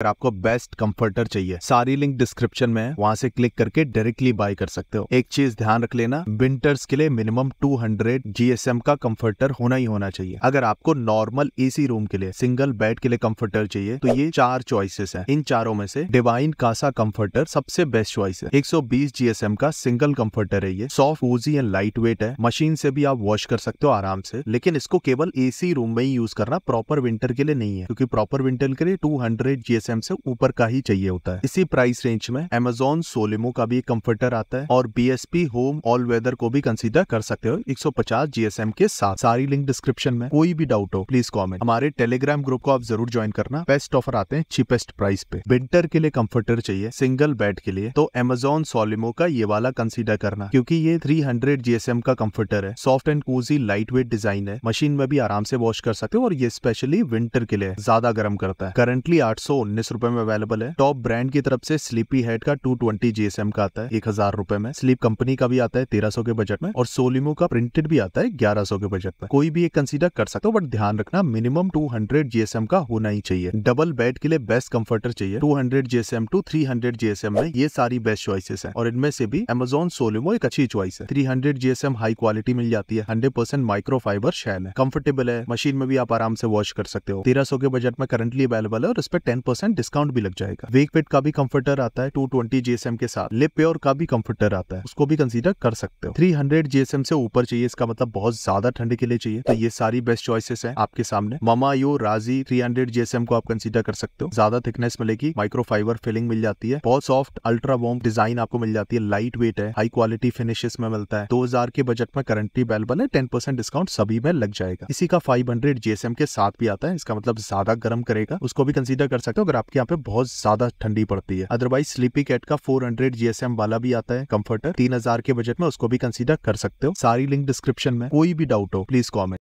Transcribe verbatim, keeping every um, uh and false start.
अगर आपको best comforter चाहिए, सारी लिंक डिस्क्रिप्शन में है, वहां से क्लिक करके डायरेक्टली बाय कर सकते हो। एक चीज ध्यान रख लेना, विंटर्स के लिए minimum two hundred G S M का कंफर्टर होना ही होना चाहिए। अगर आपको नॉर्मल एसी रूम के लिए, सिंगल बेड के लिए कंफर्टर चाहिए तो ये चार चॉइसेस हैं। इन चारों में से डिवाइन कासा कंफर्टर सबसे बेस्ट चॉइस है। एक सौ बीस जी एस एम का सिंगल कंफर्टर है। ये soft, Woozi and light weight है। मशीन से भी आप वॉश कर सकते हो आराम से, लेकिन इसको केवल एसी रूम में ही यूज करना, प्रॉपर विंटर के लिए नहीं है, क्योंकि प्रॉपर विंटर के लिए two hundred G S M से ऊपर का ही चाहिए होता है। इसी प्राइस रेंज में Amazon सोलिमो का भी कंफर्टर आता है और B S P home all weather को भी कंसीडर कर सकते हो एक सौ पचास जी एस एम के साथ। सारी लिंक डिस्क्रिप्शन में। कोई भी डाउट हो प्लीज कमेंट। हमारे टेलीग्राम ग्रुप को आप जरूर ज्वाइन करना, बेस्ट ऑफर आते हैं चीपेस्ट प्राइस पे। विंटर के लिए कंफर्टर चाहिए सिंगल बेड के लिए तो Amazon सोलिमो का ये वाला कंसीडर करना, क्योंकि ये three hundred G S M का कंफर्टर है। Soft and cozy light weight design है, मशीन में भी आराम से वॉश कर सकते हो और ये स्पेशली विंटर के लिए ज्यादा गर्म करता है। करंटली आठ सौ उन्नीस रुपए में अवेलेबल है। टॉप ब्रांड की तरफ से स्लीपी हेड का two twenty G S M का आता है एक हजार रुपए में, स्लीप कंपनी का भी आता है तेरह सौ के बजट में और सोलिमो का प्रिंटेड भी आता है ग्यारह सौ के बजट में। कोई भी एक कंसीडर कर सकते हो, बट ध्यान रखना minimum two hundred G S M का होना ही चाहिए। डबल बेड के लिए बेस्ट कंफर्टर चाहिए two hundred G S M to three hundred G S M में। ये सारी बेस्ट चॉइसेस हैं और इनमें से भी Amazon सोलिमो एक अच्छी चॉइस है। Three hundred G S M high quality मिल जाती है, hundred percent micro fibre shell है, कंफर्टेबल है, मशीन में भी आप आराम से वॉश कर सकते हो। तेरह सौ के बजट में करंटली अवेलेबल है और इस पर टेन डिस्काउंट भी लग जाएगा। वेकफिट का भी कंफर्टर आता है two twenty G S M के साथ। लिपयोर का भी कंफर्टर आता है, उसको भी कंसीडर कर सकते हो। Three hundred G S M से ऊपर चाहिए, इसका मतलब बहुत ज्यादा ठंड के लिए चाहिए, तो ये सारी बेस्ट चॉइसेस हैं आपके सामने। ममायो राजी three hundred G S M को आप कंसीडर कर सकते हो, ज्यादा थिकनेस मिलेगी, माइक्रोफाइबर फिलिंग मिल जाती है, बहुत सॉफ्ट अल्ट्रा वॉर्म डिजाइन आपको मिल जाती है, लाइट वेट है, हाई क्वालिटी फिनिशेस में मिलता है। दो हजार के बजट में करंटली अवेलेबल है, टेन परसेंट डिस्काउंट सभी में लग जाएगा। इसी का फाइव हंड्रेड जीएसएम के साथ भी आता है, इसका मतलब ज्यादा गर्म करेगा, उसको भी कंसीडर कर सकते हो अगर आपके यहाँ पे बहुत ज्यादा ठंडी पड़ती है। अदरवाइज स्लीपी कैट का four hundred G S M वाला भी आता है कंफर्टर तीन हजार के बजट में, उसको भी कंसीडर कर सकते हो। सारी लिंक डिस्क्रिप्शन में। कोई भी डाउट हो प्लीज कमेंट।